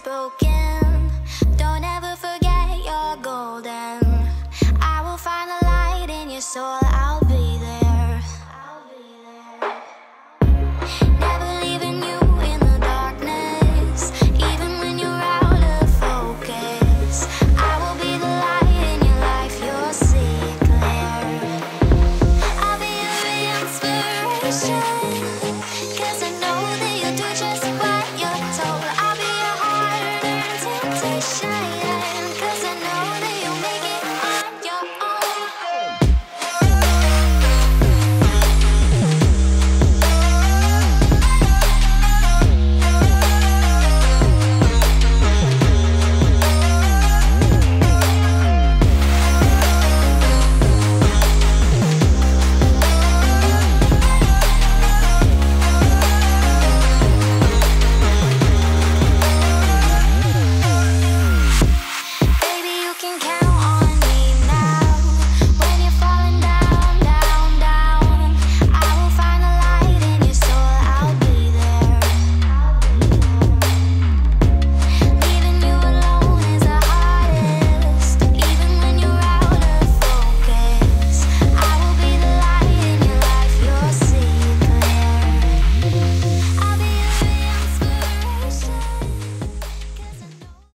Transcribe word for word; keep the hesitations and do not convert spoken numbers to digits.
spoken.